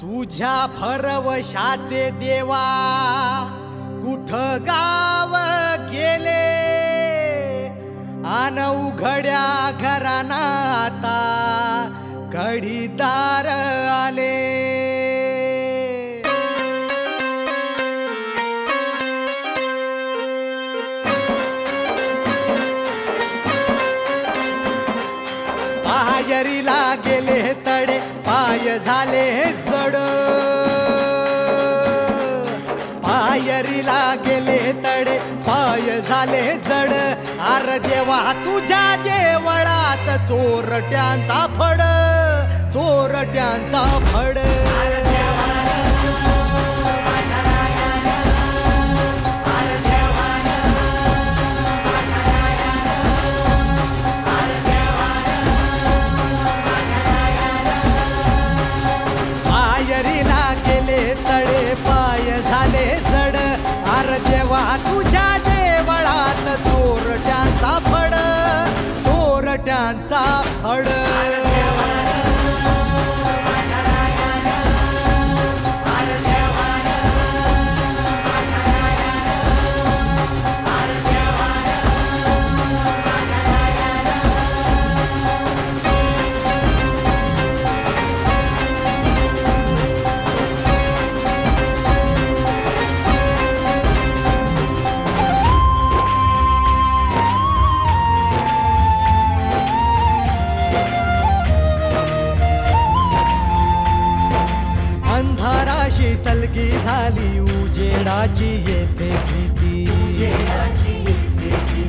तुझ्या भरवशाचे देवा कुठ गाव गेले, आन उघड्या घराना आता घडीदार आले। बाहेरीला गेले तडे पाय झाले जड, बाहेरीला गेले तडे पाय झाले जड। आर देवा तुझ्या देवळात चोरट्यांचा फड, चोरट्यांचा फड। देवा तुझ्या देवळात चोरट्यांचा फड, चोरट्यांचा फड। अंधाराशी सलगी झाली उजेडाची येते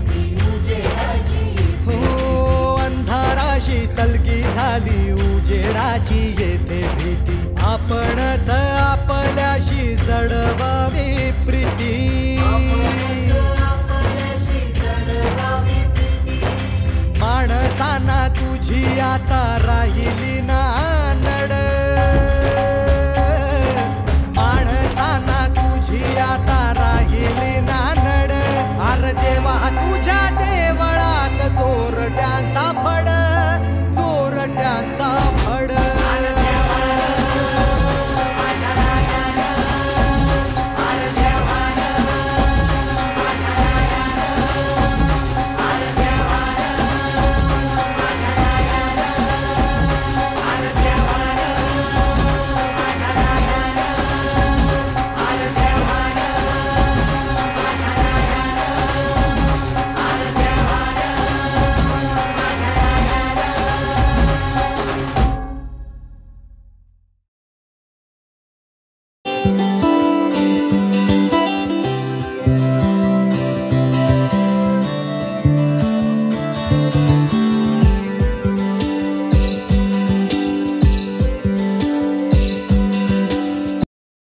भीती, हो अंधाराशी सलगी झाली उजेडाची येते भीती। आपणच आपल्याशी जडवावी प्रीती, माणसाना तुझी आता राहिली ना